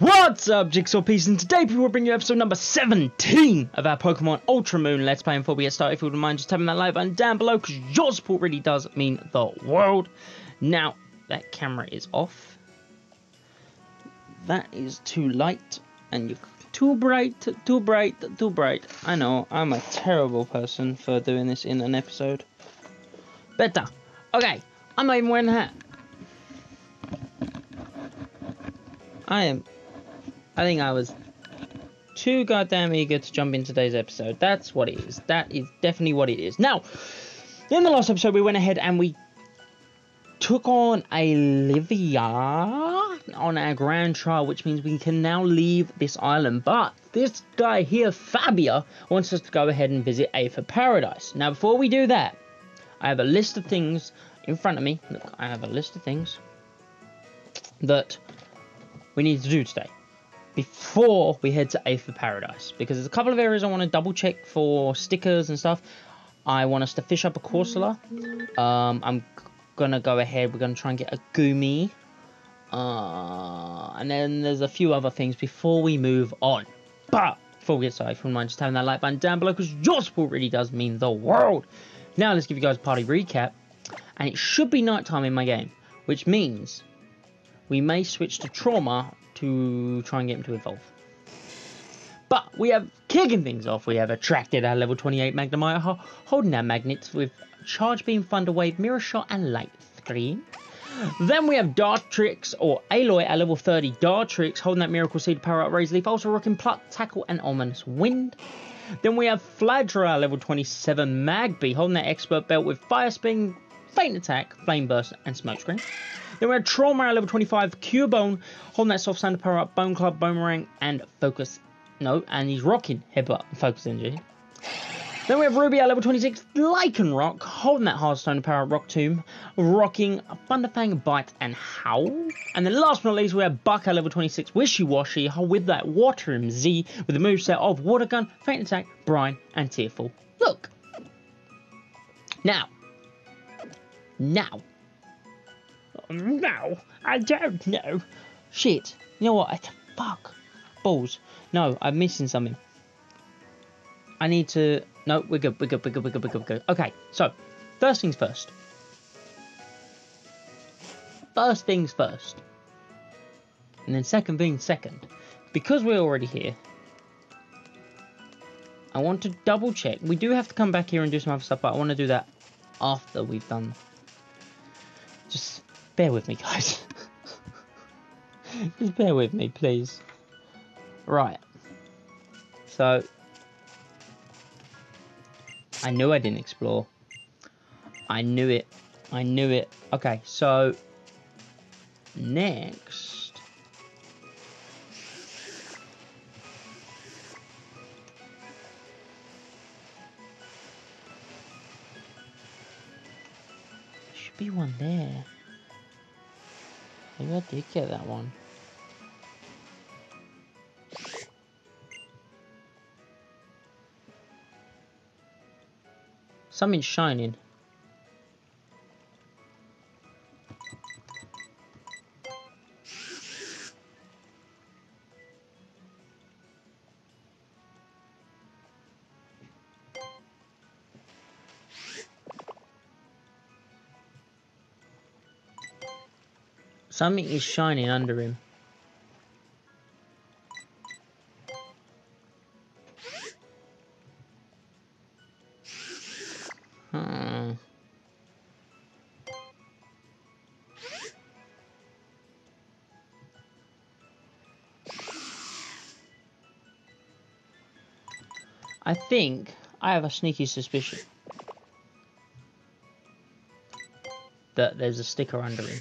What's up, Jigsaw Peas, and today we will bring you episode number 17 of our Pokemon Ultra Moon Let's Play. And before we get started, if you wouldn't mind just tapping that like button down below, because your support really does mean the world. Now, that camera is off. That is too light, and you're too bright, too bright, too bright. I know, I'm a terrible person for doing this in an episode. Better. Okay, I'm not even wearing a hat. I think I was too goddamn eager to jump in today's episode. That's what it is. That is definitely what it is. Now, in the last episode, we went ahead and we took on Olivia on our grand trial, which means we can now leave this island. But this guy here, Fabia, wants us to go ahead and visit Aether Paradise. Now, before we do that, I have a list of things in front of me. Look, I have a list of things that we need to do today before we head to Aether Paradise, because there's a couple of areas I want to double check for stickers and stuff. I want us to fish up a Corsola. I'm gonna go ahead, we're gonna try and get a Goomy, and then there's a few other things before we move on. But before we get started, if you don't mind just tapping that like button down below, because your support really does mean the world. Now let's give you guys a party recap, and it should be night time in my game, which means we may switch to Trauma to try and get him to evolve. But we have, kicking things off, we have attracted our level 28 Magnemite, holding our magnets with Charge Beam, Thunder Wave, Mirror Shot, and Light Screen. Then we have Dartrix, or Aloy, at level 30 Dartrix, holding that Miracle Seed, Power Up, Razor Leaf, also rocking Pluck, Tackle, and Ominous Wind. Then we have Fladra, level 27 Magby, holding that Expert Belt with Fire Spin, Faint Attack, Flame Burst, and Smoke Screen. Then we have Trauma at level 25, Cubone, holding that Soft Sand to Power Up, Bone Club, Boomerang, and Focus. No, and he's rocking Headbutt and Focus Energy. Then we have Ruby at level 26, Lycanroc, holding that Hearthstone to Power Up, Rock Tomb, rocking Thunderfang, Bite, and Howl. And then last but not least, we have Buck at level 26, Wishy Washy, with that Waterium Z, with the moveset of Water Gun, Faint Attack, Brine, and Tearful Look. Now, I don't know. Shit. You know what? Fuck. Balls. No, I'm missing something. I need to... No, we're good. Okay, so, first things first. And then second thing second. Because we're already here, I want to double check. We do have to come back here and do some other stuff, but I want to do that after we've done... Just bear with me, guys. Just bear with me, please. Right. So, I knew I didn't explore. I knew it. Okay, so next, there should be one there. Maybe I did get that one. Something's shining. Something is shining under him. I think I have a sneaky suspicion that there's a sticker under him.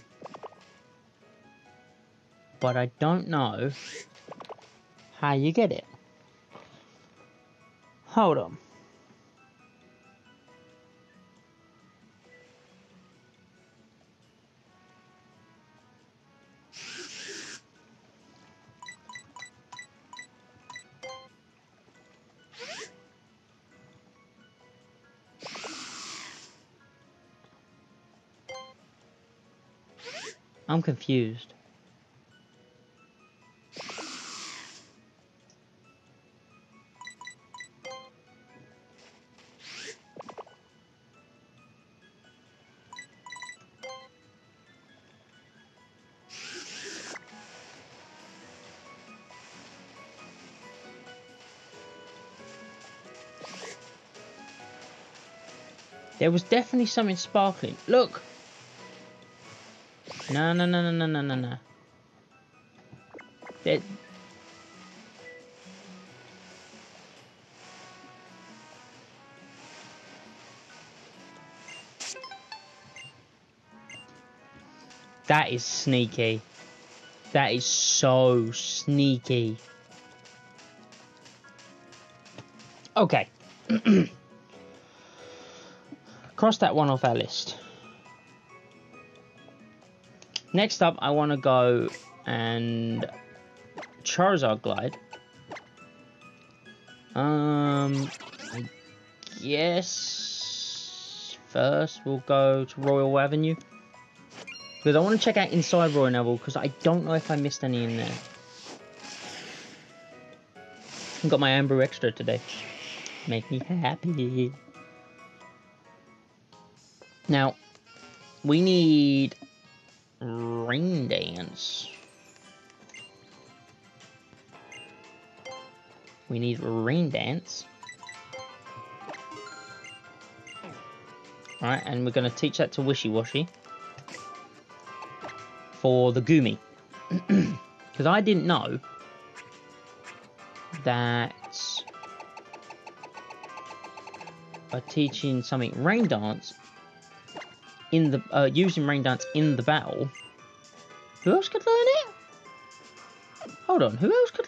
But I don't know how you get it. Hold on. I'm confused. There was definitely something sparkling. Look! No, no, no, no, no, no, no. There... That is sneaky. That is so sneaky. Okay. Cross that one off our list. Next up, I want to go and Charizard Glide. I guess first we'll go to Royal Avenue. Because I want to check out inside Royal Avenue, because I don't know if I missed any in there. I got my Ambrew extra today. Make me happy. Now, we need Rain Dance. We need Rain Dance. Alright, and we're going to teach that to Wishy-Washy. For the Goomy. Because I didn't know that by teaching something Rain Dance in the using Rain Dance in the battle, who else could learn it? Hold on, who else could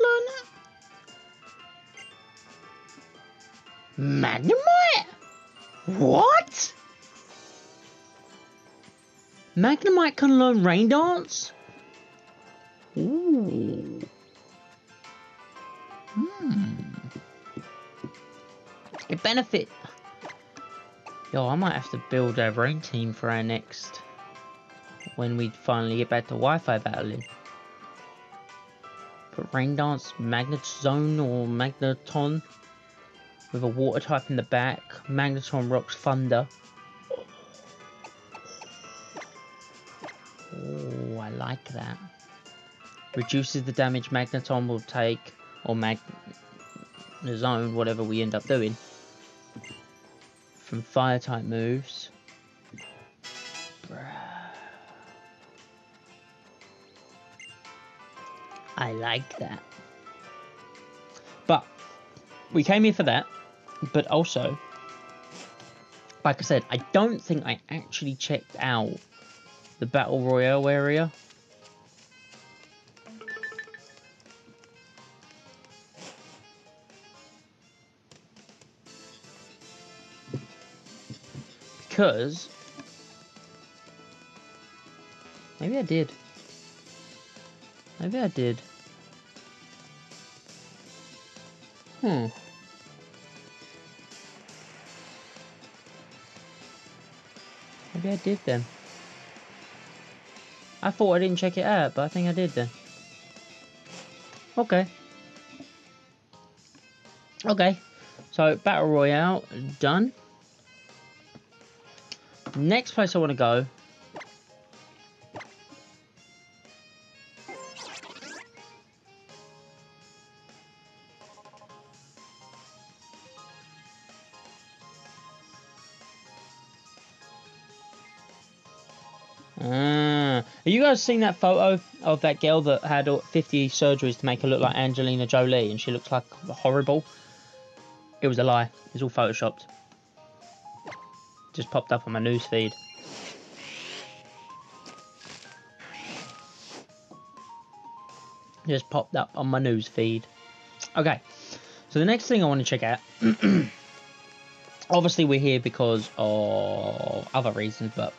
learn that? Magnemite? What? Magnemite can learn Rain Dance? Ooh. It benefit. Yo, I might have to build a rain team for our next, when we finally get back to Wi-Fi battling. Put Rain Dance, Magnezone or Magneton with a water type in the back. Magneton rocks thunder. Oh, I like that. Reduces the damage Magneton will take, or Magnezone, whatever we end up doing, from fire type moves. Bruh. I like that. But we came here for that, but also, like I said, I don't think I actually checked out the Battle Royale area. Because maybe I did. Maybe I did. Maybe I did then. I thought I didn't check it out, but I think I did then. Okay. Okay. So, Battle Royale, done. Next place I want to go . Have you guys seen that photo of that girl that had 50 surgeries to make her look like Angelina Jolie and she looks like horrible? It was a lie. It was all photoshopped. Just popped up on my newsfeed. Just popped up on my newsfeed. Okay, so the next thing I want to check out. Obviously, we're here because of other reasons, but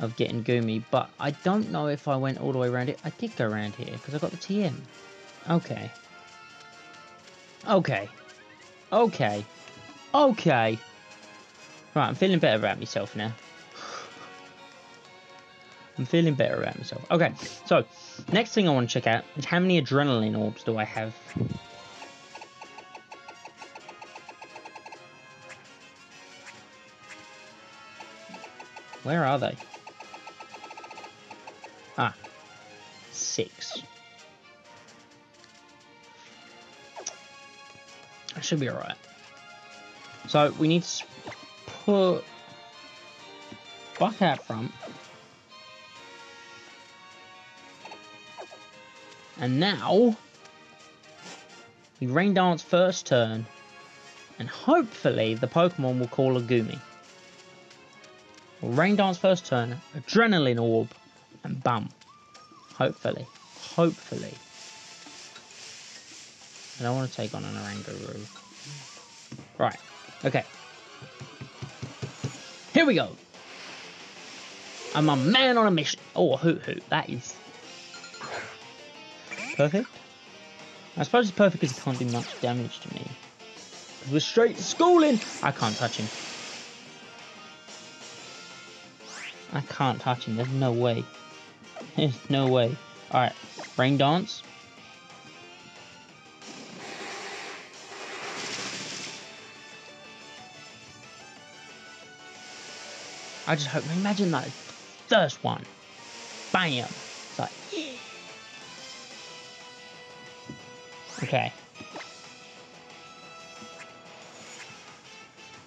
of getting Goomy. But I don't know if I went all the way around it. I did go around here because I got the TM. Okay. Okay. Okay. Okay. Right, I'm feeling better about myself now. I'm feeling better about myself. Okay, so, next thing I want to check out is how many Adrenaline Orbs do I have? Where are they? Ah. 6. I should be alright. So, we need to... Put Fuck that from. And now, we rain dance first turn, and hopefully the Pokemon will call a Goomy. We'll rain dance first turn, adrenaline orb, and bam. Hopefully. Hopefully. I don't want to take on an Oranguru. Right. Okay. Here we go. I'm a man on a mission. Oh, a hoot hoot. That is perfect. I suppose it's perfect because it can't do much damage to me. We're straight to schooling. I can't touch him. I can't touch him. There's no way. There's no way. Alright. Rain dance. I just hope, imagine that first one. Bam! It's like, yeah. Okay.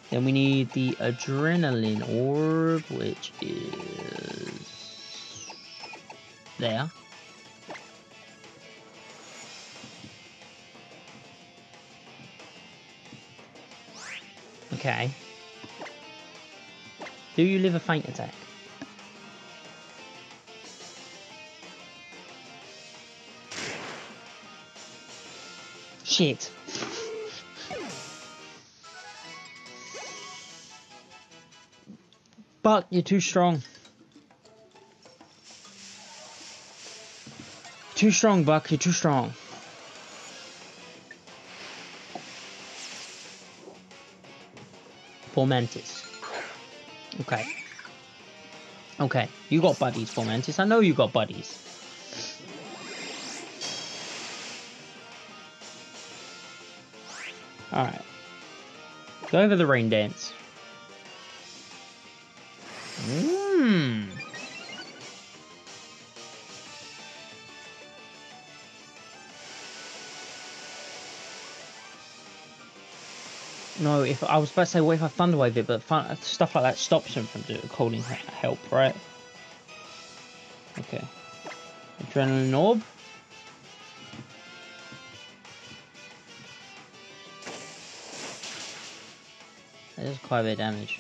Then we need the adrenaline orb, which is there. Okay. Do you live a faint attack? Shit. But you're too strong. Too strong, Buck. You're too strong. Formantis. Okay. Okay. You got buddies, Formantis. I know you got buddies. Alright. Go over the rain dance. Mmm. No, if I was about to say, what if I Thunderwave it, but stuff like that stops him from calling help, right? Okay. Adrenaline Orb. That does quite a bit of damage.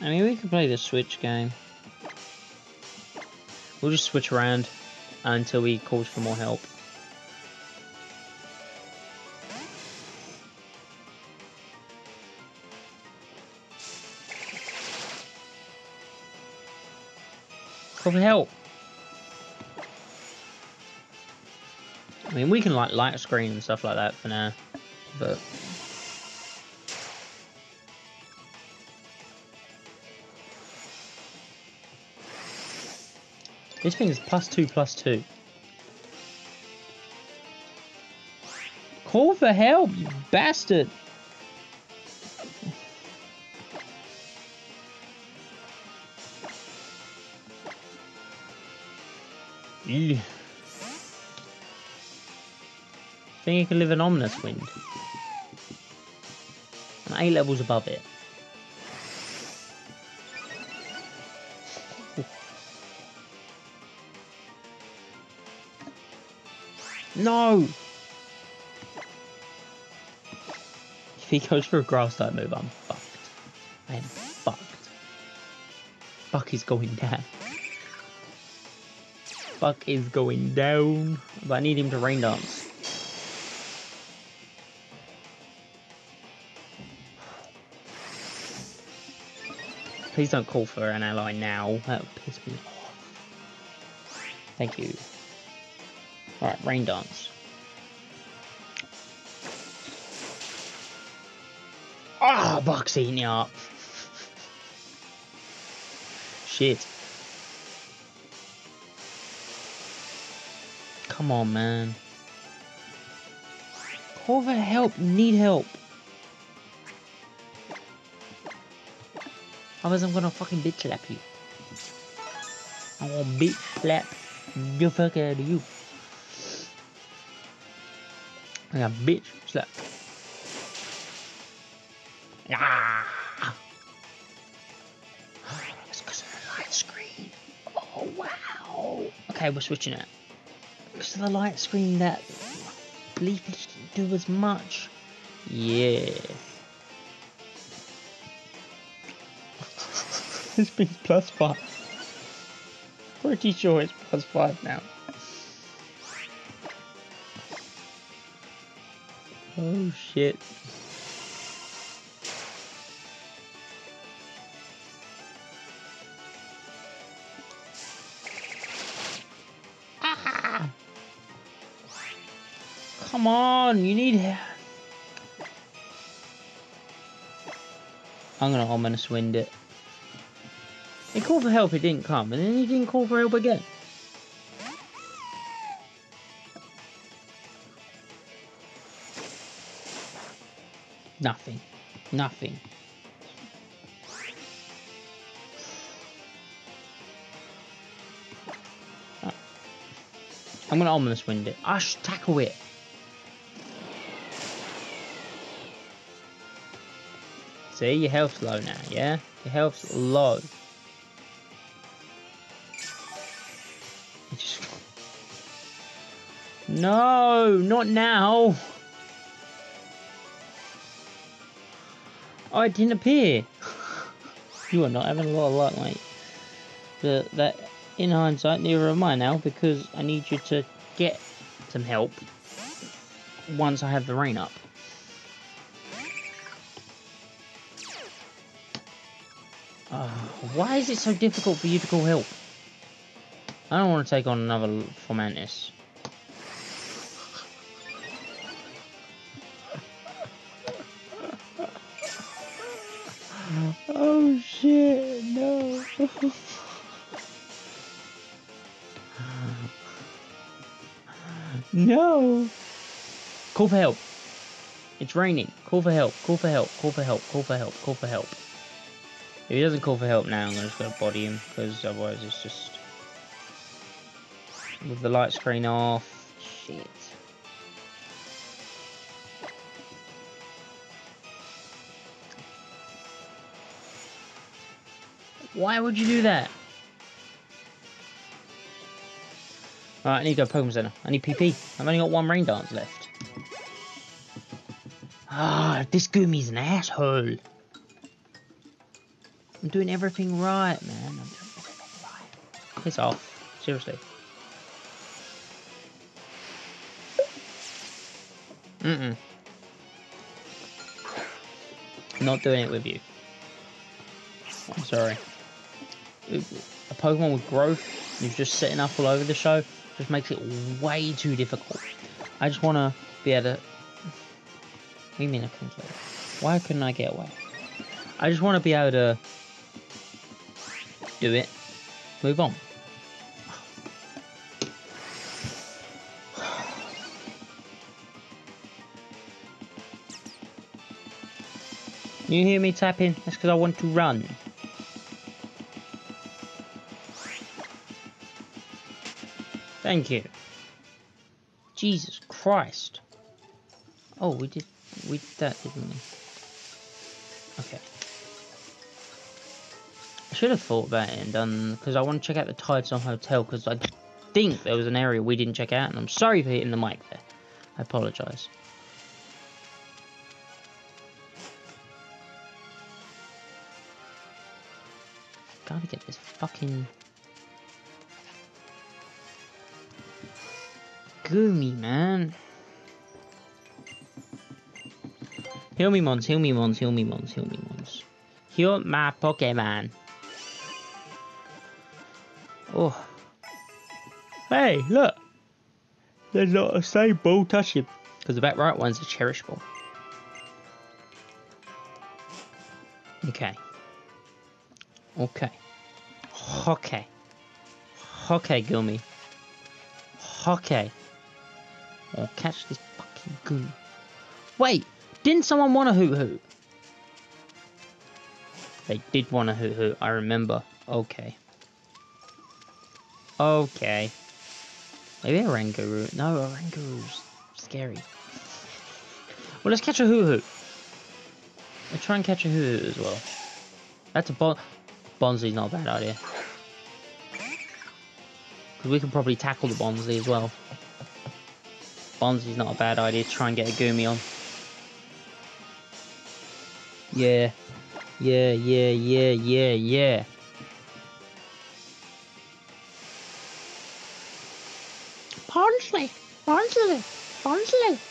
I mean, we could play the switch game. We'll just switch around until he calls for more help. Call for help. I mean, we can like light screen and stuff like that for now, but this thing is +2/+2. Call for help, you bastard! Yeah. I think you can live an Ominous Wind. And 8 levels above it. Ooh. No! If he goes for a grass type move, I'm fucked. I am fucked. Buck is going down. Buck is going down. But I need him to rain dance. Please don't call for an ally now. That would piss me off. Thank you. Alright, rain dance. Ah, oh, Buck's eating you up. Shit. Come on, man. Call for help. Need help. Otherwise I'm gonna fucking bitch slap you. I'm gonna bitch slap the fuck out of you. I'm gonna bitch slap. Ah! Alright, it's because of the light screen. Oh wow! Okay, we're switching it. Because of the light screen that bleefish didn't do as much. Yeah. This means +5. Pretty sure it's +5 now. Oh shit. Ah! Come on, you need help. I'm gonna ominous wind it. He called for help, it didn't come, and then he didn't call for help again. Nothing. Nothing. Oh. I'm gonna ominous wind it. I should tackle it. See, your health's low now, yeah? Your health's low. No, not now. Oh, it didn't appear. You are not having a lot of luck, mate. But that, in hindsight, neither am I now, because I need you to get some help once I have the rain up. Why is it so difficult for you to call help? I don't want to take on another Formantis. Oh shit, no. No. Call for help. It's raining. Call for help. Call for help. Call for help. Call for help. Call for help. If he doesn't call for help now, I'm just gonna body him, because otherwise it's just with the light screen off. Shit. Why would you do that? Alright, I need to go Pokemon Center. I need PP. I've only got one rain dance left. Ah, oh, this Gumi's an asshole. I'm doing everything right, man. I'm doing everything right. Piss off. Seriously. Mm-mm. I'm not doing it with you. I'm sorry. A Pokemon with growth who's just setting up all over the show just makes it way too difficult. I just want to be able to... What do you mean I couldn't get away? Why couldn't I get away? I just want to be able to do it. Move on. You hear me tapping? That's because I want to run. Thank you. Jesus Christ. Oh, we did that, didn't we? Okay. I should have thought about it and done, because I want to check out the Tide Song Hotel, because I think there was an area we didn't check out, and I'm sorry for hitting the mic there. I apologise. Gotta get this fucking... Goomy, man. Heal me mons, heal me mons, heal me mons, heal me mons. Heal my Pokemon. Oh. Hey, look. There's not a same ball touching. Because the back right one's a cherish ball. Okay. Okay. Okay. Okay, Goomy. Okay. I'll catch this fucking Goomy. Wait, didn't someone want a Hoo-Hoo? They did want a Hoo-Hoo, I remember. Okay. Okay. Maybe a Ranguru. No, a Ranguru's scary. Well, let's catch a Hoo-Hoo. We'll try and catch a Hoo-Hoo as well. That's a Bonzi's not a bad idea. Because we can probably tackle the Bonzi as well. Bonzi's not a bad idea to try and get a Goomy on. Yeah. Yeah. Bonsley.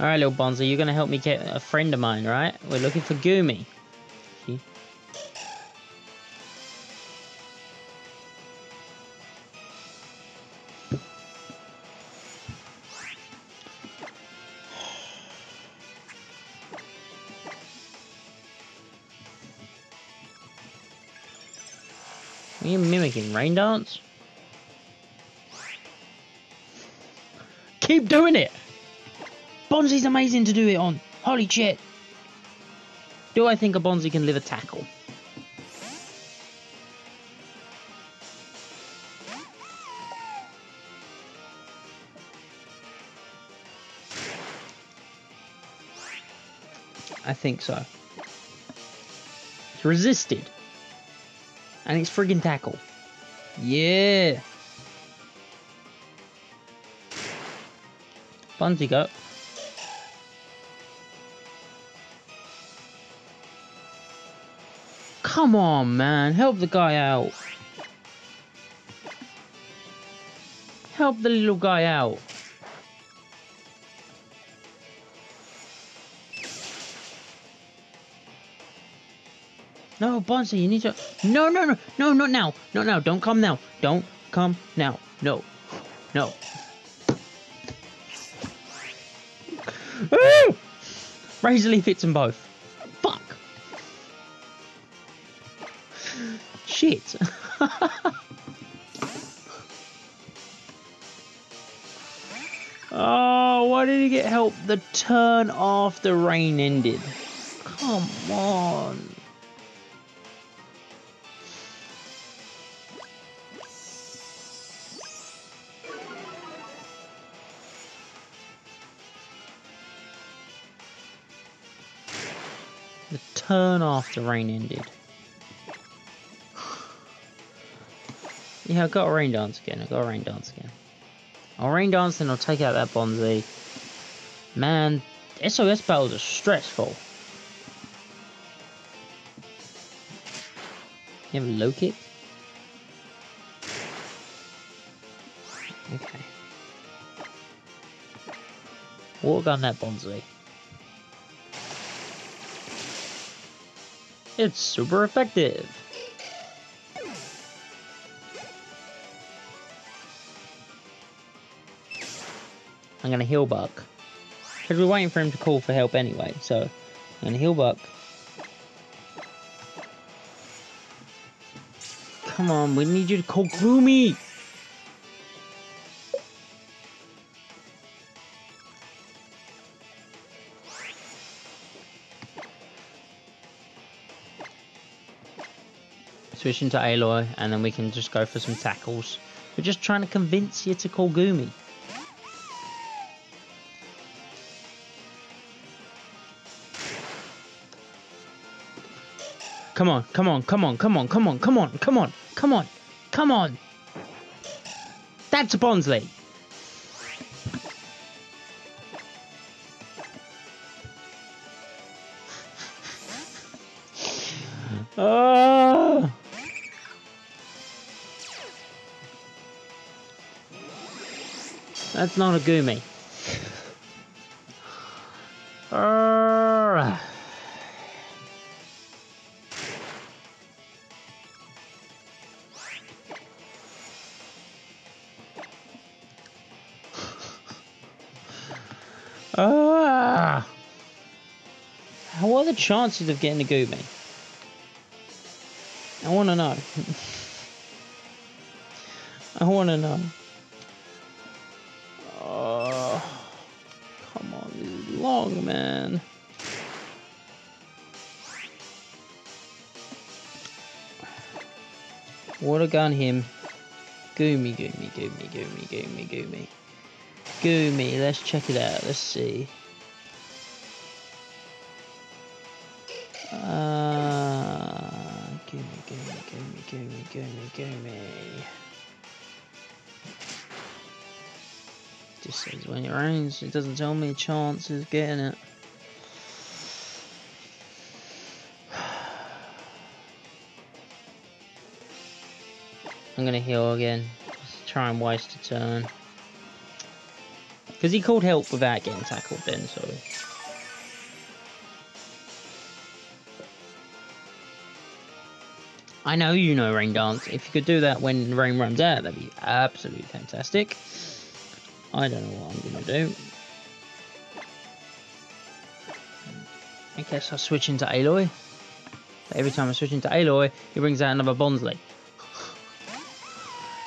Alright, little Bonzo, you're going to help me get a friend of mine, right? We're looking for Goomy. See? Are you mimicking Rain Dance? Keep doing it! Bonzi's amazing to do it on. Holy shit. Do I think a Bonzi can live a tackle? I think so. It's resisted. And it's friggin' tackle. Yeah. Bonzi go. Come on, man. Help the guy out. Help the little guy out. No, Bonzi, you need to... No, not now. Not now. Don't come now. Don't come now. No. Woo! Razor Leaf hits them both. Shit. Oh, why did he get help the turn after rain ended? Come on. The turn after rain ended. Yeah, I've got a Rain Dance again. I'll Rain Dance and I'll take out that Bonzi. Man, SOS battles are stressful. You have a low kick? Okay. Water gun that Bonzi. It's super effective. I'm going to heal Buck. Because we're waiting for him to call for help anyway. So, I'm going to heal Buck. Come on, we need you to call Gloomy! Switch into Aloy, and then we can just go for some tackles. We're just trying to convince you to call Gloomy. Come on. That's a Bonsley. Oh. That's not a Goomy. What are the chances of getting a Goomy? I want to know. I want to know. long, man. Water gun him. Goomy, goomy, goomy, goomy, goomy, goomy. Goomy, let's check it out. Let's see. Goomy, goomy, goomy, goomy, goomy, goomy. Just says when it rains, it doesn't tell me chance is getting it. I'm gonna heal again. Just try and waste a turn. Because he called help without getting tackled then, so. I know you know Rain Dance. If you could do that when rain runs out, that'd be absolutely fantastic. I don't know what I'm gonna do. I guess I'll switch into Aloy. But every time I switch into Aloy, he brings out another Bonsly.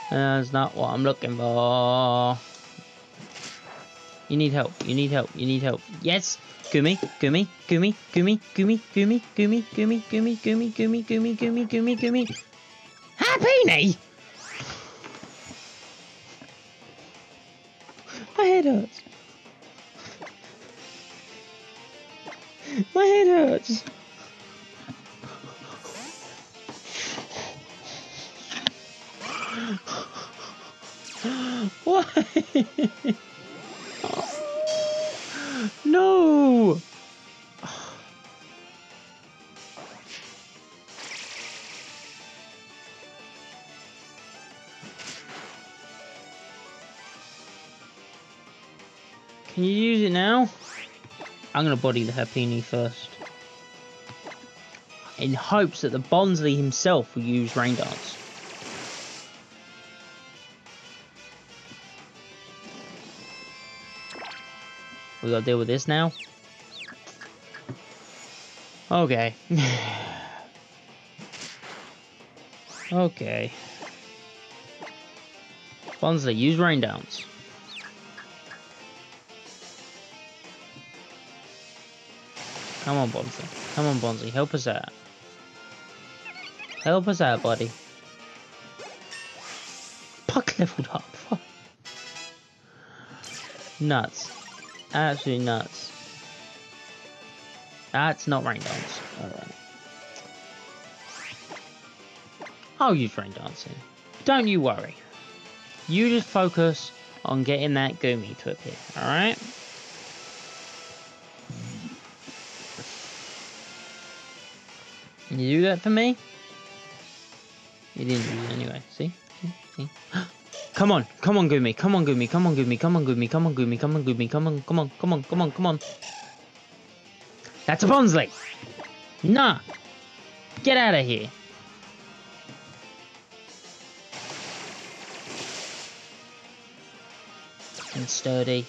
That's not what I'm looking for. You need help, you need help, you need help. Yes! Goomy, goomy, goomy, goomy, goomy, goomy, goomy, goomy, goomy, goomy, goomy, goomy, goomy, goomy, goomy. Happy! My head hurts. My head hurts. Why? No! Can you use it now? I'm gonna body the Happini first. In hopes that the Bonsly himself will use Rain Dance. We gotta deal with this now. Okay. Okay. Bonsly, use Rain Dance. Come on, Bonsly. Come on, Bonsly. Help us out. Help us out, buddy. Puck leveled up. Fuck. Nuts. Absolutely nuts. That's not Rain Dance. Alright. I'll use Rain Dancing. Don't you worry. You just focus on getting that Goomy to appear. Alright? You do that for me? You didn't do it anyway. See? See? Come on, come on, Goomy, come on, Goomy, come on, Goomy, come on, Goomy, come on, Goomy, come on, Goomy, come on, come on, come on, come on, come on. That's a Bonsly! Nah! Get out of here! And sturdy.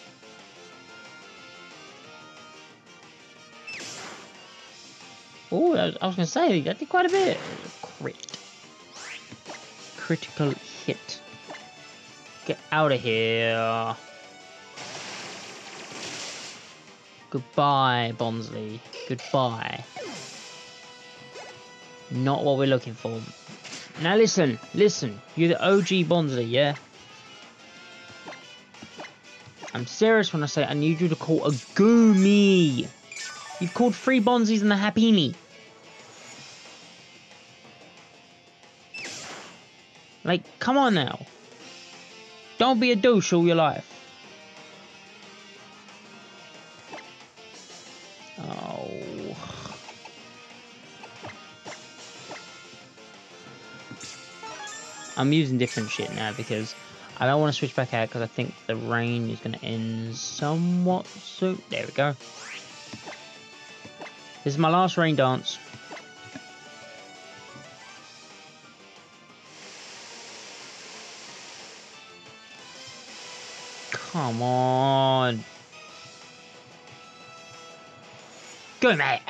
Oh, I was gonna say, that did quite a bit. Crit. Critical hit. Get out of here. Goodbye, Bonsly. Goodbye. Not what we're looking for. Now listen, listen. You're the OG Bonsly, yeah? I'm serious when I say I need you to call a Goomy. You've called 3 Bonslies and the Happini. Like, come on now. Don't be a douche all your life. Oh. I'm using different shit now because I don't want to switch back out because I think the rain is going to end somewhat soon. There we go. This is my last Rain Dance. Come on. Go, mate.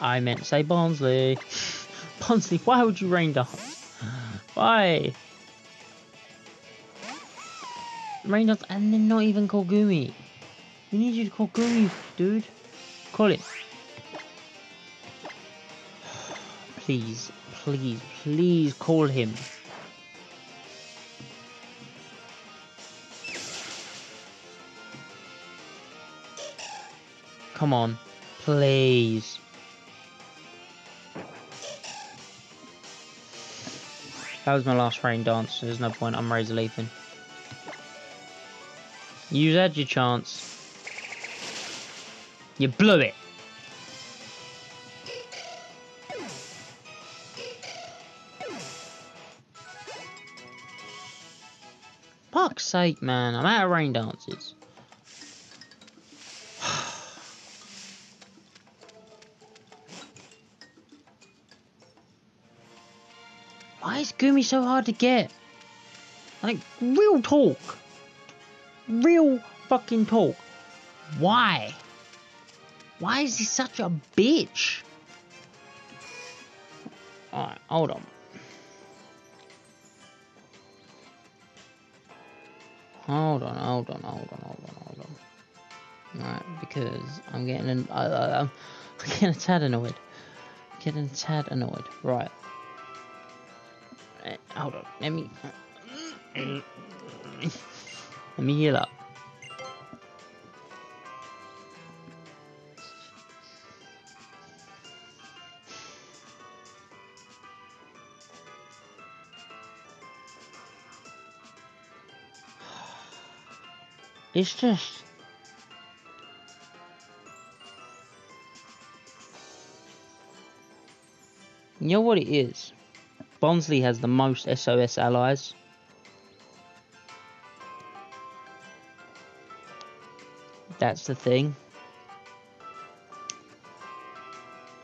I meant to say Bonsly. Bonsly, why would you Rain Dance? Why? Rain Dance and then not even call Goomy. We need you to call Gooey, dude. Call it. Please, please, please call him. Come on, please. That was my last rain dance, so there's no point, I'm Razor Leafing. You had your chance. You blew it! Fuck's sake, man, I'm out of rain dances. Why is Goomy so hard to get? Like, real talk. Real fucking talk. Why? Why is he such a bitch? Alright, hold on. Hold on. Alright, because I'm getting I'm getting a tad annoyed. Right. Hold on, let me heal up. It's just... You know what it is? Bonsley has the most SOS allies. That's the thing.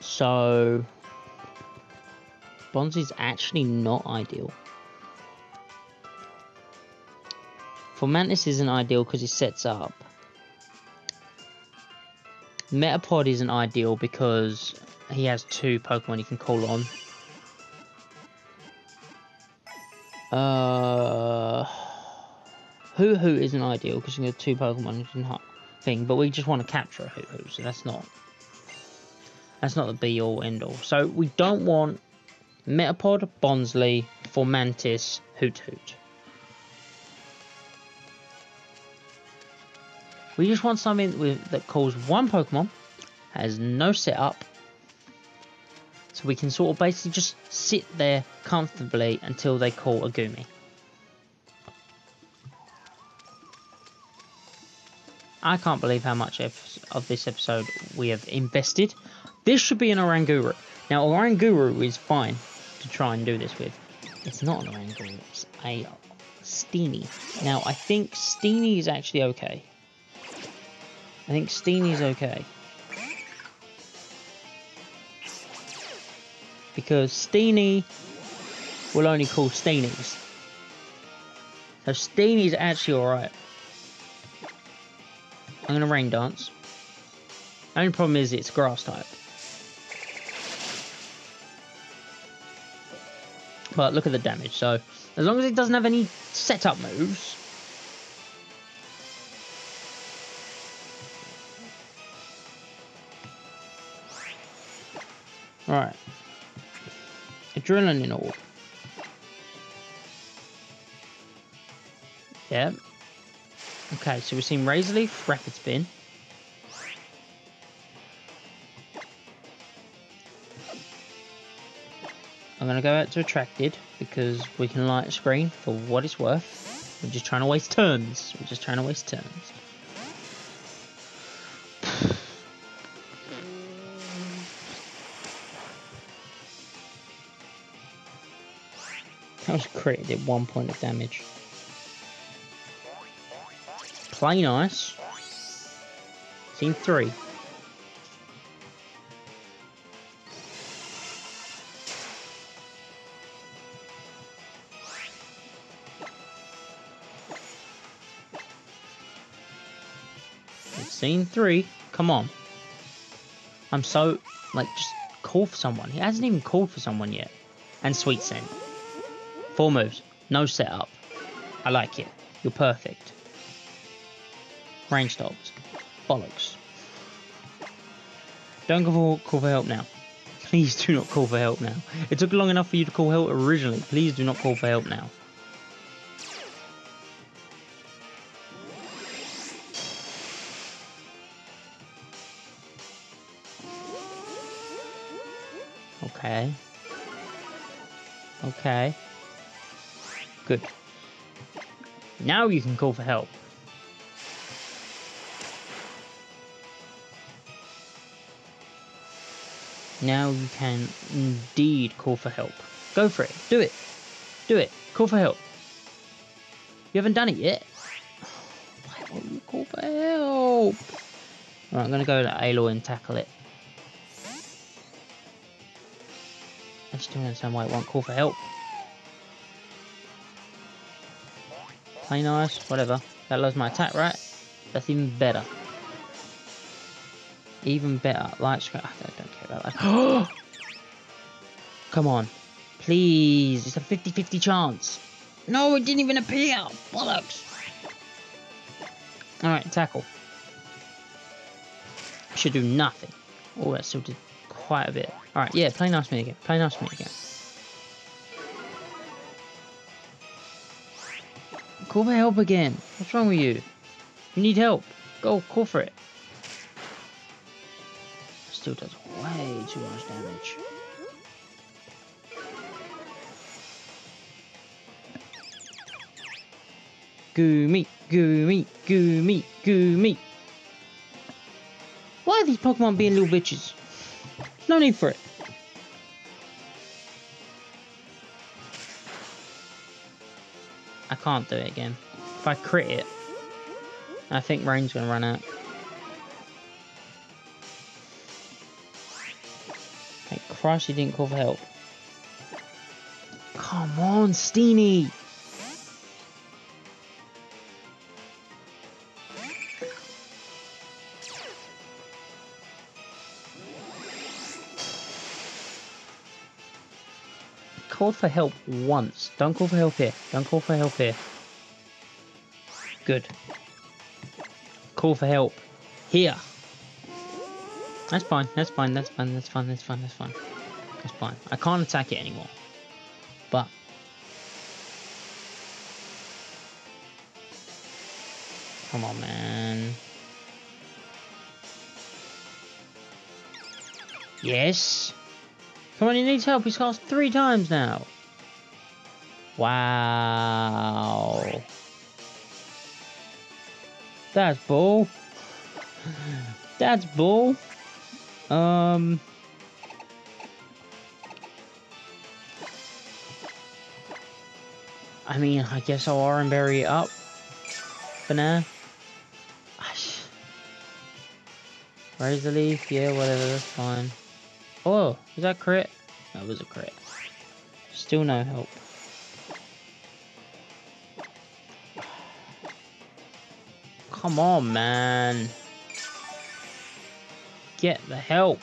So... Bonsley's actually not ideal. Formantis isn't ideal because it sets up. Metapod isn't ideal because he has two Pokemon he can call on. Hoo-Hoo isn't ideal because you can get two Pokemon in the thing, but we just want to capture a Hoo-Hoo, so that's not the be-all, end-all. So we don't want Metapod, Bonsley, Formantis, Hoot-Hoot. We just want something that calls one Pokemon, has no setup, so we can sort of basically just sit there comfortably until they call a Goomy. I can't believe how much of this episode we have invested. This should be an Oranguru. Now, Oranguru is fine to try and do this with. It's not an Oranguru, it's a Steenie. Now, I think Steenie is actually okay. Because Steenie will only call Steenies. So Steenie's actually alright. I'm going to rain dance. Only problem is it's grass type. But look at the damage. So as long as it doesn't have any setup moves... Alright. Adrenaline Orb. Yeah. Okay, so we've seen Razor Leaf, Rapid Spin. I'm going to go out to Attracted because we can light a screen for what it's worth. We're just trying to waste turns. That was crit, did 1 point of damage. Plain Ice. Seen 3. It's seen 3. Come on. I'm so... Like, just call for someone. He hasn't even called for someone yet. And Sweet Scent. 4 moves, no setup. I like it. You're perfect. Range stopped. bollocks. Don't call for help now. Please do not call for help now. It took long enough for you to call help originally. Please do not call for help now. Okay. Okay. Good. Now you can call for help. Now you can indeed call for help. Go for it. Do it. Do it. Call for help. You haven't done it yet. Why won't you call for help? Alright, I'm going to go to Alolan and tackle it. I just don't understand why it won't call for help. Play nice, whatever. That loves my attack, right? That's even better. Even better. Light screen. I don't care about that. Come on. Please. It's a 50-50 chance. No, it didn't even appear. Bollocks. Alright, tackle. Should do nothing. Oh, that still did quite a bit. Alright, yeah, play nice minigame. Play nice minigame. Call for help again. What's wrong with you? You need help. Go, call for it. Still does way too much damage. Goomy, goomy, goomy, goomy. Why are these Pokemon being little bitches? There's no need for it. I can't do it again. If I crit it, I think rain's gonna run out. Christ, he didn't call for help. Come on, Steenie! Called for help once. Don't call for help here. Don't call for help here. Good. Call for help here. That's fine, that's fine, that's fine, that's fine, that's fine, that's fine. That's fine. I can't attack it anymore. But come on, man. Yes. Come on, he needs help. He's cast 3 times now. Wow. That's bull. That's bull. I mean, I guess I'll R and bury it up for now. Raise the leaf, yeah, whatever, that's fine. Oh, was that crit? That was a crit. Still no help. Come on, man. Get the help.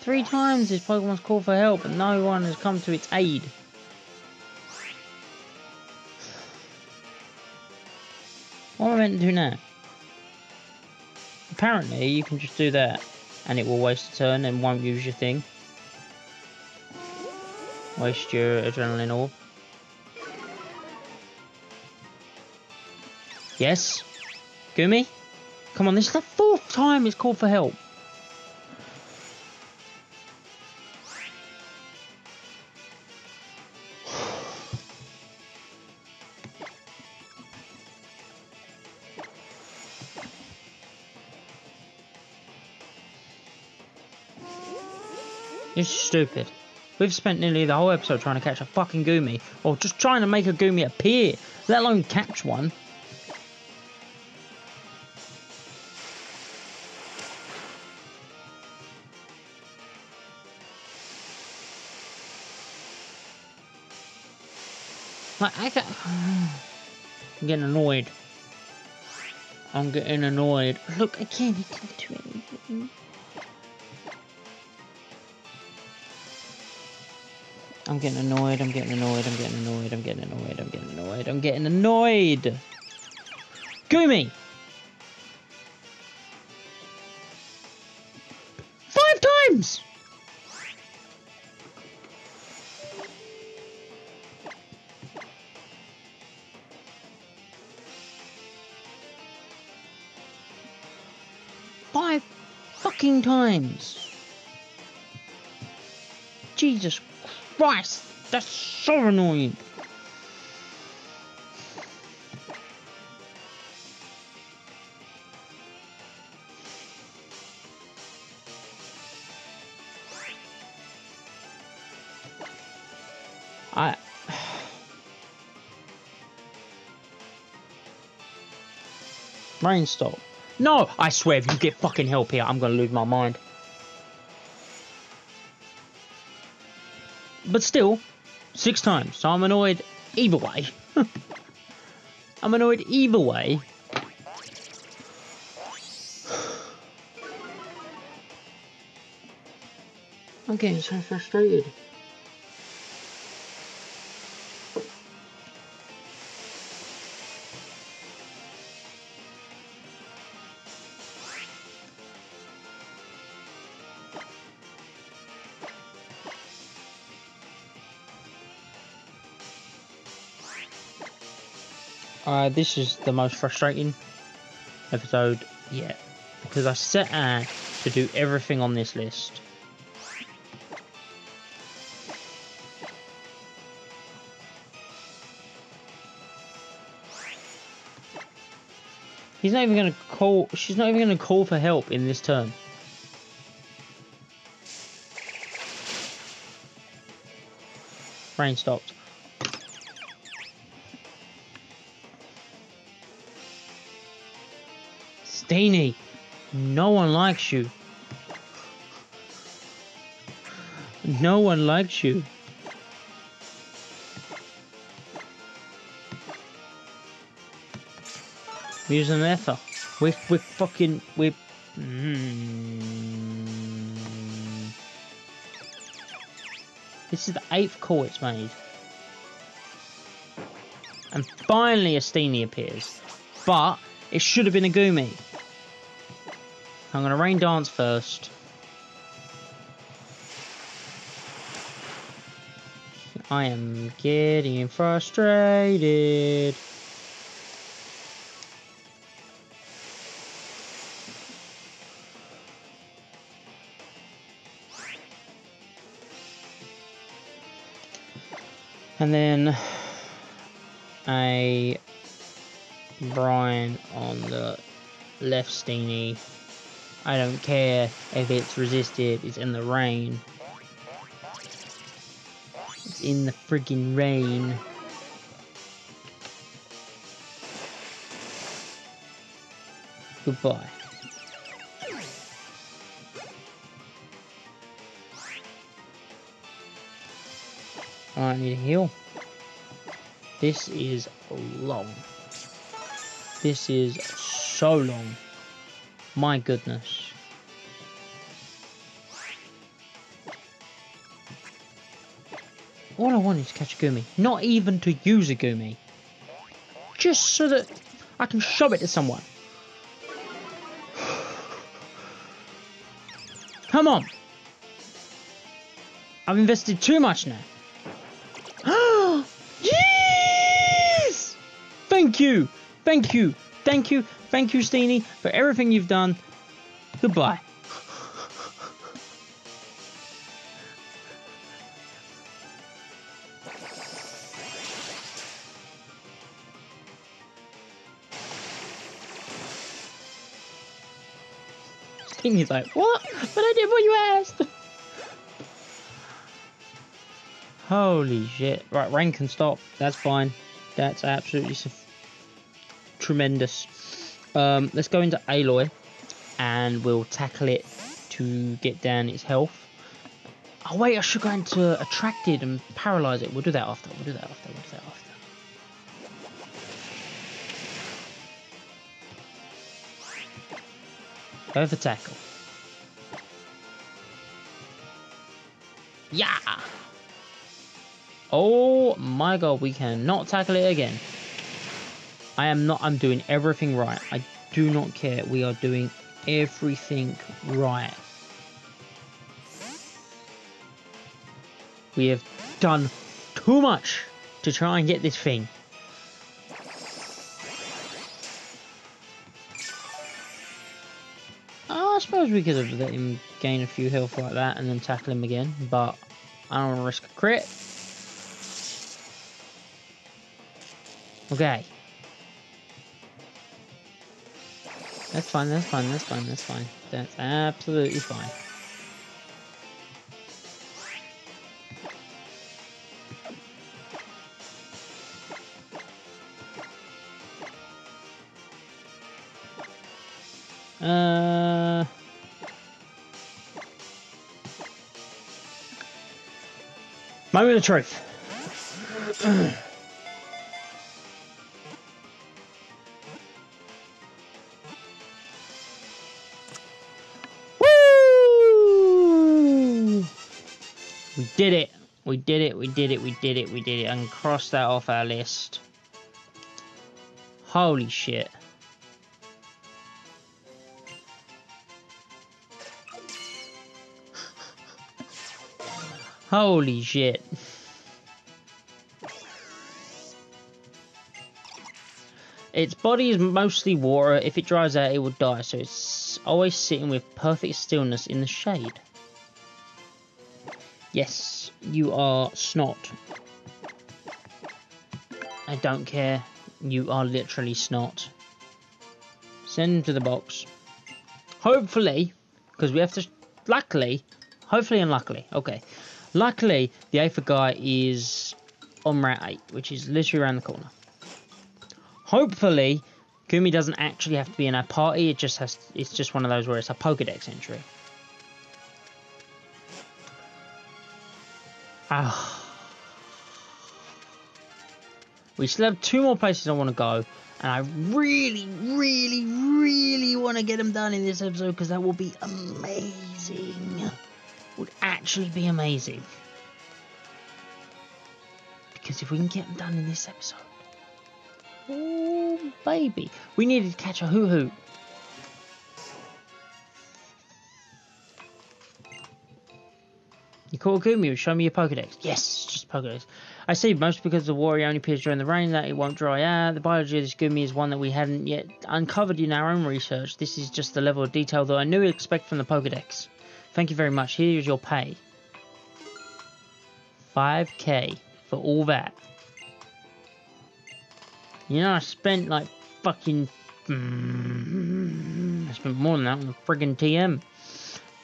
3 times this Pokemon's called for help and no one has come to its aid. What am I meant to do now? Apparently you can just do that and it will waste a turn and won't use your thing. Waste your adrenaline orb. Yes. Goomy. Come on, this is the 4th time it's called for help. It's stupid. We've spent nearly the whole episode trying to catch a fucking Goomy, or just trying to make a Goomy appear, let alone catch one. Like, I'm getting annoyed. I'm getting annoyed. Look, again, he can't do anything. I'm getting annoyed, I'm getting annoyed, I'm getting annoyed, I'm getting annoyed, I'm getting annoyed, I'm getting annoyed. Goomy! 5 times! Times. Jesus Christ, that's so annoying. Rainstorm. No! I swear, if you get fucking help here, I'm gonna lose my mind. But still, 6 times, so I'm annoyed either way. I'm annoyed either way. I'm getting so frustrated. This is the most frustrating episode yet, because I set out to do everything on this list. He's not even going to call, she's not even going to call for help in this turn. Rain stopped. Dini, no one likes you. No one likes you. We're using Aether. We're fucking... We're... This is the 8th call it's made. And finally a Steenie appears. But it should have been a Goomy. I'm gonna rain dance first. I am getting frustrated. And then a Brian on the left Steenie. I don't care if it's resisted, it's in the rain. It's in the friggin' rain. Goodbye. I need a heal. This is long. This is so long. My goodness. All I want is to catch a Goomy. Not even to use a Goomy. Just so that I can show it to someone. Come on. I've invested too much now. Yes! Thank you. Thank you. Thank you. Thank you, Steenie, for everything you've done. Goodbye. Steenie's like, what? But I did what you asked. Holy shit. Right, rain can stop. That's fine. That's absolutely tremendous. Let's go into Aloy and we'll tackle it to get down its health. Oh wait, I should go into Attracted and paralyze it. We'll do that after. Go for tackle. Yeah! Oh my god, we cannot tackle it again. I'm doing everything right. I do not care. We are doing everything right. We have done too much to try and get this thing. I suppose we could have let him gain a few health like that and then tackle him again, but I don't want to risk a crit. Okay. That's fine, that's fine, that's fine, that's fine. That's absolutely fine. Moment of truth. Woo! We did it. We did it. We did it. We did it. We did it. And cross that off our list. Holy shit. Holy shit. Its body is mostly water. If it dries out, it will die. So it's always sitting with perfect stillness in the shade. Yes, you are snot. I don't care. You are literally snot. Send him to the box. Hopefully, because we have to... Luckily, hopefully and luckily. Okay. Luckily, the Aether guy is on route 8, which is literally around the corner. Hopefully, Kumi doesn't actually have to be in our party. It just has. It's just one of those where it's a Pokedex entry. We still have 2 more places I want to go, and I really, really, really want to get them done in this episode because that will be amazing. Would actually be amazing, because if we can get them done in this episode, oh baby, we needed to catch a hoo-hoo. You called Gumi, show me your Pokedex. Yes, just Pokedex. I see, most because the warrior only appears during the rain, that it won't dry out. The biology of this Gumi is one that we hadn't yet uncovered in our own research. This is just the level of detail that I knew we'd expect from the Pokedex. Thank you very much. Here's your pay. 5k for all that. You know, I spent like fucking... I spent more than that on the friggin' TM.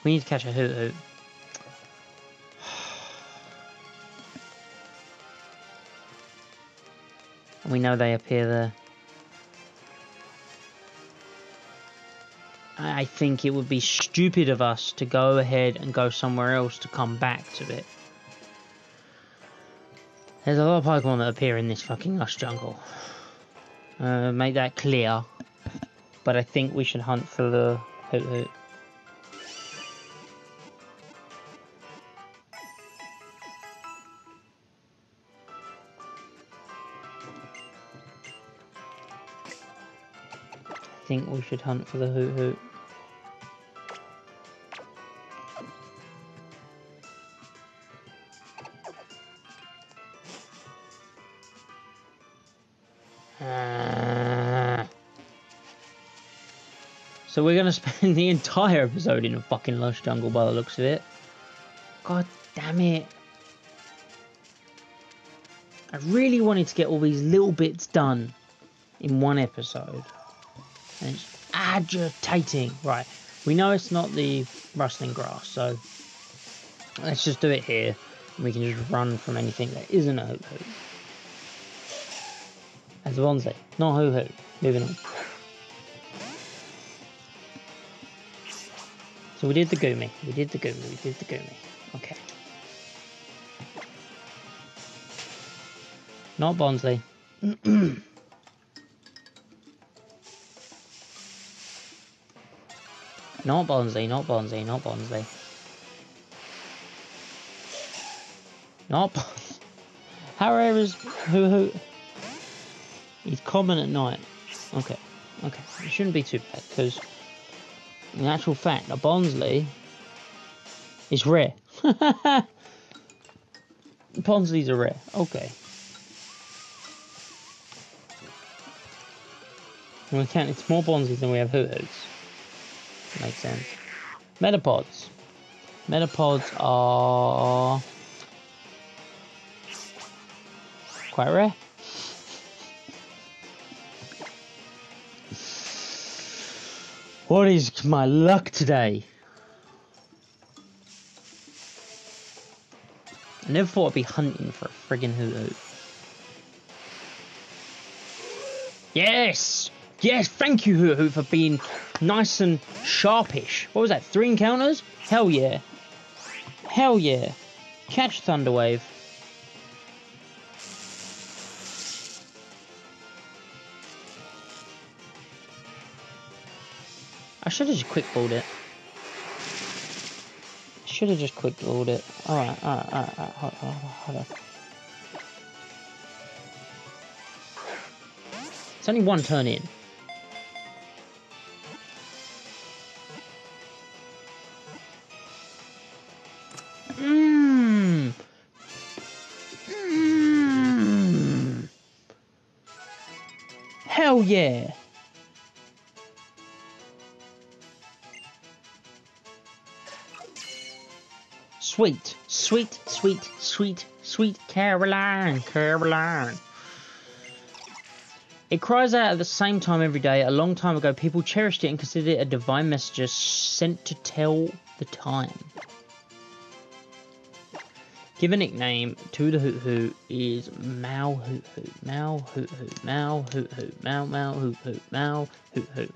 We need to catch a hoot-hoot. And we know they appear there. I think it would be stupid of us to go ahead and go somewhere else to come back to it. There's a lot of Pokemon that appear in this fucking lush jungle. Make that clear. But I think we should hunt for the Hoot Hoot. I think we should hunt for the Hoot Hoot. So we're going to spend the entire episode in a fucking lush jungle by the looks of it. God damn it. I really wanted to get all these little bits done in one episode. And it's agitating. Right, we know it's not the rustling grass, so let's just do it here. We can just run from anything that isn't a hoo-hoo. As a Bonzi, not hoo-hoo. Moving on. So we did the Goomy. We did the Goomy. We did the Goomy. Okay. Not Bonzi. Not Bonzi, not Bonzi, not Bonzi. Not Bonzi. How rare is Hoo Hoo? It's common at night. Okay, okay. It shouldn't be too bad, because in actual fact, a Bonsly is rare. Bonsleys are rare. Okay. And we count it's more Bonsleys than we have Hoodoos. Makes sense. Metapods. Metapods are quite rare. What is my luck today? I never thought I'd be hunting for a friggin' Hulu. Yes! Yes, thank you, Hulu, for being nice and sharpish. What was that, 3 encounters? Hell yeah. Hell yeah. Catch Thunderwave. I should have just quick-balled it. Should have just quick-balled it. Alright, alright, alright, alright, hold on. It's only 1 turn in. Hell yeah! Sweet, sweet, sweet, sweet, sweet Caroline, Caroline. It cries out at the same time every day. A long time ago, people cherished it and considered it a divine messenger sent to tell the time. Give a nickname to the Hoot Hoot is Mal Hoot Hoot, Mal Hoot Hoot, Mal Hoot Hoot, Mal Mal Hoot Hoot, Mal Hoot Hoot.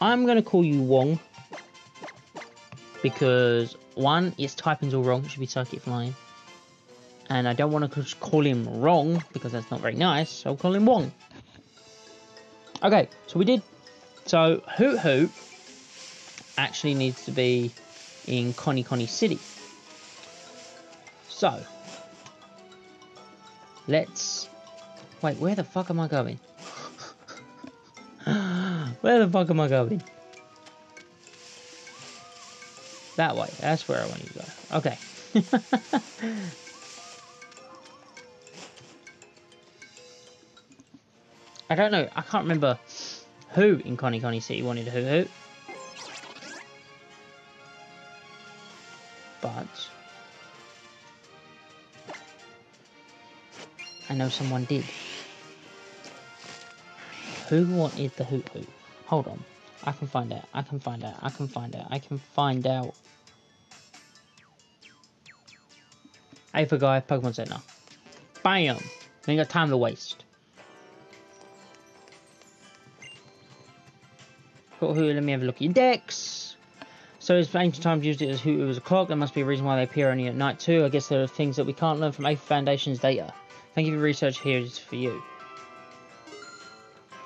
I'm gonna call you Wong because 1, its typing's all wrong, it should be psychic flying. And I don't want to call him wrong, because that's not very nice, so I'll call him Wong. Okay, so we did. So, Hoot Hoot actually needs to be in Konikoni City. So, let's... Wait, where the fuck am I going? Where the fuck am I going? That way, that's where I want you to go. Okay. I don't know, I can't remember who in Konikoni City wanted a Hoo-Hoo. But I know someone did. Who wanted the Hoo-Hoo? Hold on. I can find out. I can find out. I can find out. I can find out. Aether guy, Pokemon Center. Bam! We ain't got time to waste. Got Hoo-Hoo, let me have a look at your decks. So it's ancient times used it as Hoo-Hoo as a clock. There must be a reason why they appear only at night too. I guess there are things that we can't learn from Aether Foundation's data. Thank you for your research, here is for you.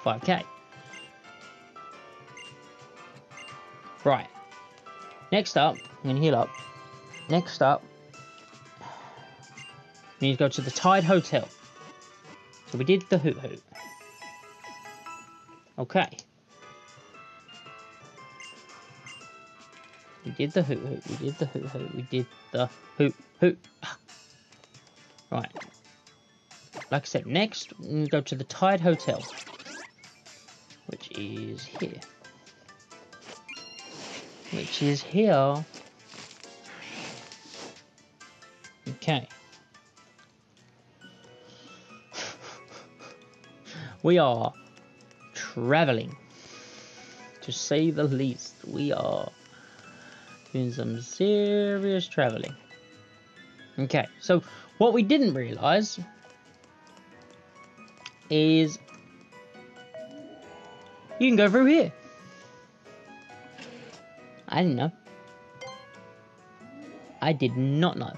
5k. Right. Next up, I'm going to heal up. Next up, we need to go to the Tide Hotel. So we did the Hoot Hoot. Okay. We did the Hoot Hoot. We did the Hoot Hoot. We did the Hoot Hoot. Right. Like I said, next, we're going to go to the Tide Hotel, which is here. Which is here. Okay. We are traveling, to say the least. We are doing some serious traveling. Okay, so what we didn't realize is you can go through here. I didn't know. I did not know.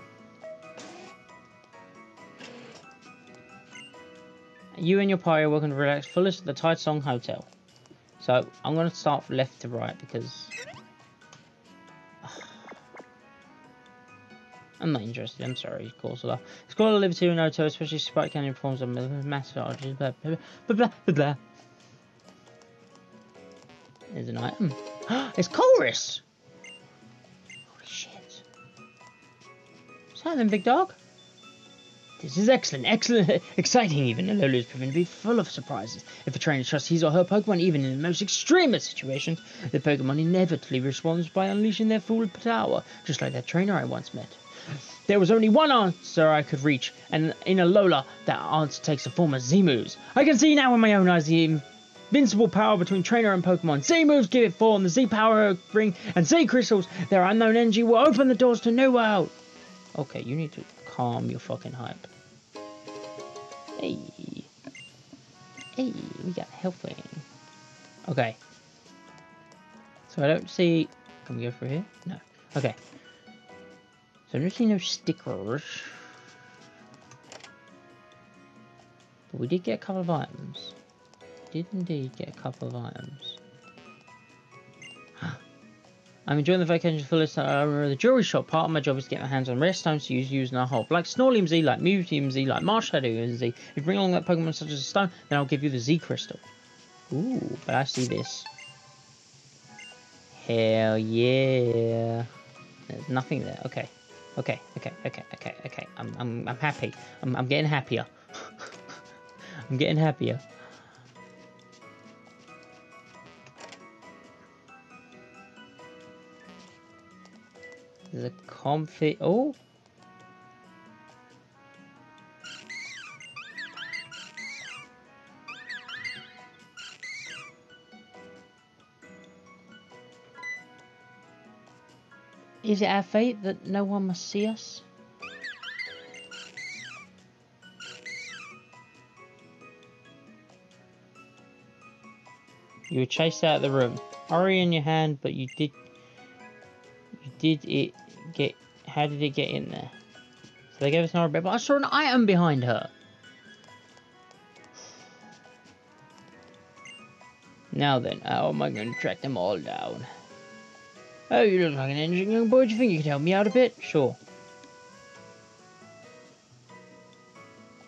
You and your party are welcome to relax fullest at the Tide Song Hotel. So, I'm going to start from left to right because... I'm not interested, I'm sorry, Corsola. It's called a liberty in Naruto, especially Spike Canyon forms of massive arches, blah, blah, blah, blah, blah, blah. There's an item. It's Colress! Holy shit. What's that then, big dog? This is excellent, excellent, exciting even. Alola is proven to be full of surprises. If a trainer trusts his or her Pokemon, even in the most extreme of situations, the Pokemon inevitably responds by unleashing their full power, just like that trainer I once met. There was only one answer I could reach, and in Alola, that answer takes the form of Z-Moves. I can see now in my own eyes the invincible power between trainer and Pokemon. Z-Moves give it form, the Z-Power ring, and Z-Crystals, their unknown energy, will open the doors to new world. Okay, you need to calm your fucking hype. Hey, hey, we got a health thing. Okay. So I don't see. Can we go through here? No. Okay. So I don't see no stickers. But we did get a couple of items. Did indeed get a couple of items. I'm enjoying the vacation to the fullest. I remember the jewelry shop. Part of my job is to get my hands on rare stones to use in our hole. Like Snorlium Z, like Mutium Z, like Marshadow Z. If you bring along that Pokemon such as a stone, then I'll give you the Z crystal. Ooh, but I see this. Hell yeah. There's nothing there. Okay. Okay, okay, okay, okay, okay. I'm happy. I'm getting happier. I'm getting happier. There's a comfy. Oh! Is it our fate that no one must see us? You were chased out of the room. Ori in your hand, but you did. You did it. Get, how did it get in there? So they gave us an hour, but I saw an item behind her. Now then, how am I going to track them all down? Oh, you look like an interesting young boy. Do you think you can help me out a bit? Sure.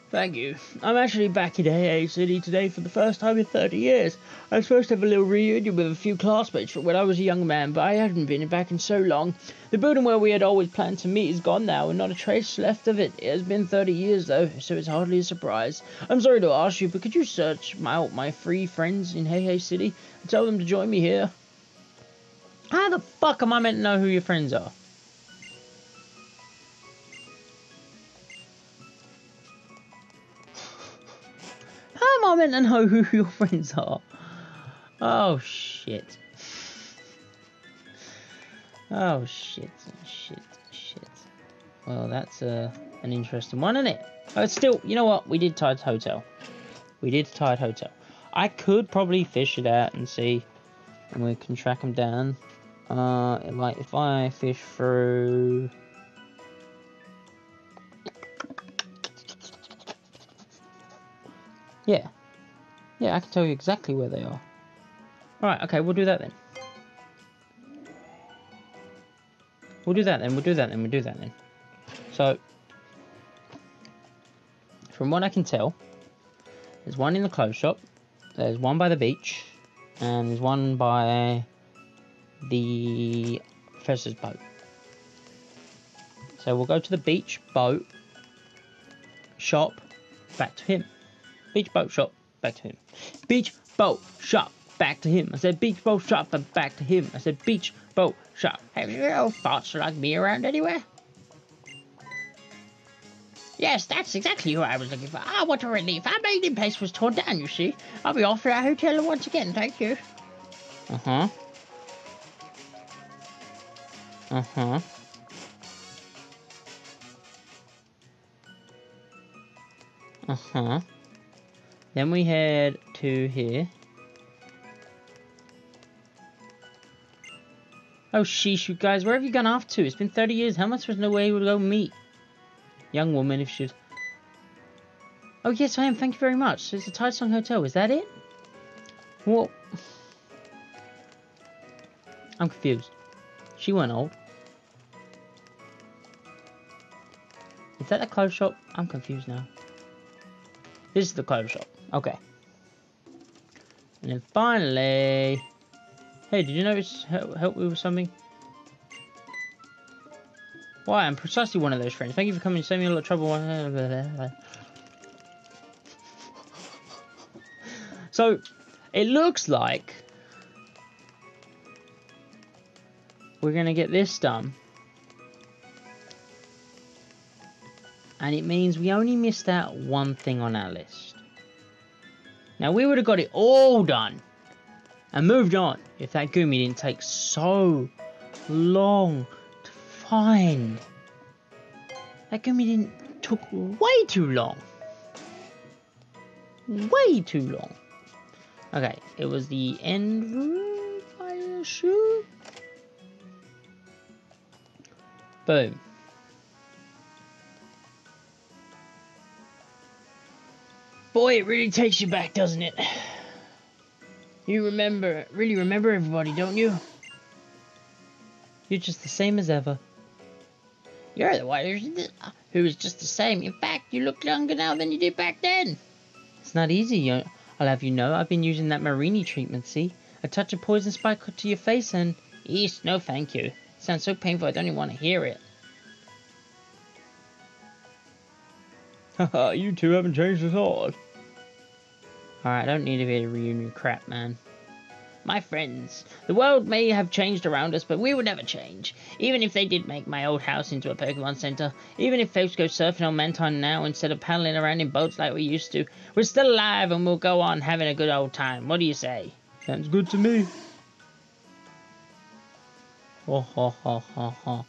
Thank you. I'm actually back in Hau'oli City today for the first time in 30 years. I was supposed to have a little reunion with a few classmates from when I was a young man, but I hadn't been back in so long. The building where we had always planned to meet is gone now, and not a trace left of it. It has been 30 years, though, so it's hardly a surprise. I'm sorry to ask you, but could you search out my three friends in Hau'oli City and tell them to join me here? How the fuck am I meant to know who your friends are? Comment and know who your friends are. Oh shit. Oh shit. Shit. Shit. Well, that's an interesting one, isn't it? But still, you know what? We did Tide Hotel. We did Tide Hotel. I could probably fish it out and see, and we can track them down. Like if I fish through. Yeah. Yeah, I can tell you exactly where they are. Alright, okay, we'll do that then. We'll do that then, we'll do that then, we'll do that then. So, from what I can tell, there's one in the clothes shop, there's one by the beach, and there's one by the professor's boat. So we'll go to the beach, boat, shop, back to him. Beach, boat, shop, back to him. Beach, boat, shop, back to him. I said beach, boat, shop, and back to him. I said beach, boat, shop. Have you no thoughts like me around anywhere? Yes, that's exactly who I was looking for. Ah, what a relief. Our meeting place was torn down, you see. I'll be off to our hotel once again, thank you. Uh-huh. Uh-huh. Uh-huh. Then we head to here. Oh, sheesh, you guys. Where have you gone off to? It's been 30 years. How much was no way we'll go meet? Young woman, if she'd... Oh, yes, I am. Thank you very much. So it's the Tide Song Hotel. Is that it? What? I'm confused. She weren't old. Is that the clothes shop? I'm confused now. This is the clothes shop. Okay. And then finally... Hey, did you notice help me with something? Why, I'm precisely one of those friends. Thank you for coming and saving me a lot of trouble. So, it looks like... we're going to get this done. And it means we only missed out one thing on our list. Now, we would have got it all done and moved on if that Goomy didn't take so long to find. That Goomy took way too long. Way too long. Okay, it was the end room, I assume. Boom. Boy, it really takes you back, doesn't it? You really remember everybody, don't you? You're just the same as ever. You're the one who was just the same. In fact, you look younger now than you did back then. It's not easy, I'll have you know. I've been using that Marini treatment, see? A touch of poison spike to your face and... East, no thank you. It sounds so painful I don't even want to hear it. Haha, you two haven't changed at all. Alright, I don't need a bit of reunion crap, man. My friends, the world may have changed around us, but we would never change. Even if they did make my old house into a Pokemon Center, even if folks go surfing on Manton now instead of paddling around in boats like we used to, we're still alive and we'll go on having a good old time. What do you say? Sounds good to me. Oh, ho, ho, ho, ho.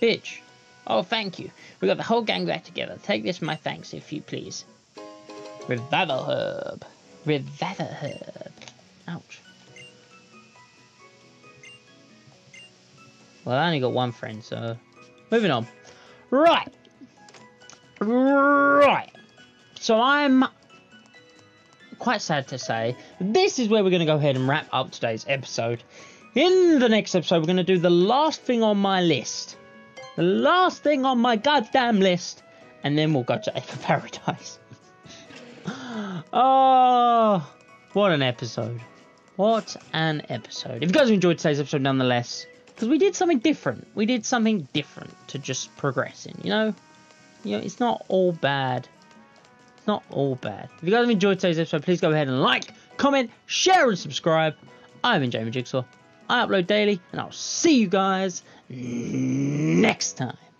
Bitch. Oh, thank you. We got the whole gang back together. Take this, my thanks, if you please. Revival herb. Revival herb. Ouch. Well, I only got one friend, so... Moving on. Right. Right. So I'm... quite sad to say, this is where we're going to go ahead and wrap up today's episode. In the next episode, we're going to do the last thing on my list. The last thing on my goddamn list. And then we'll go to Aether Paradise. Oh, what an episode. What an episode. If you guys enjoyed today's episode nonetheless, because we did something different. We did something different to just progress in, you know? You know, it's not all bad. It's not all bad. If you guys have enjoyed today's episode, please go ahead and like, comment, share, and subscribe. I've been JamieJigsaw. I upload daily, and I'll see you guys next time.